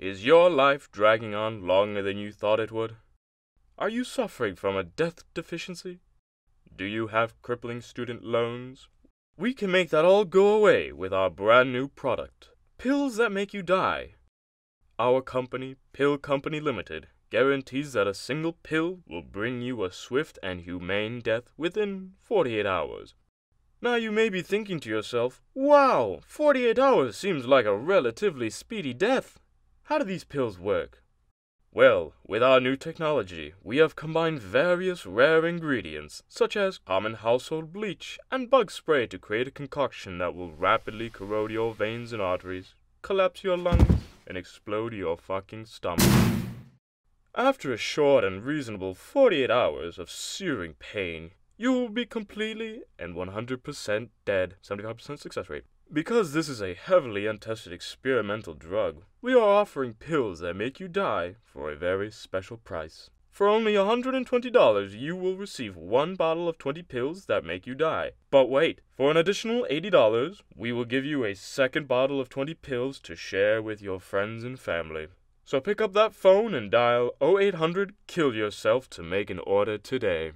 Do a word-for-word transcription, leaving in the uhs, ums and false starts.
Is your life dragging on longer than you thought it would? Are you suffering from a death deficiency? Do you have crippling student loans? We can make that all go away with our brand new product, pills that make you die. Our company, Pill Company Limited, guarantees that a single pill will bring you a swift and humane death within forty-eight hours. Now you may be thinking to yourself, wow, forty-eight hours seems like a relatively speedy death. How do these pills work? Well, with our new technology, we have combined various rare ingredients, such as common household bleach and bug spray to create a concoction that will rapidly corrode your veins and arteries, collapse your lungs, and explode your fucking stomach. After a short and reasonable forty-eight hours of searing pain, you will be completely and one hundred percent dead, seventy-five percent success rate. Because this is a heavily untested experimental drug, we are offering pills that make you die for a very special price. For only one hundred twenty dollars, you will receive one bottle of twenty pills that make you die. But wait, for an additional eighty dollars, we will give you a second bottle of twenty pills to share with your friends and family. So pick up that phone and dial oh eight hundred kill yourself to make an order today.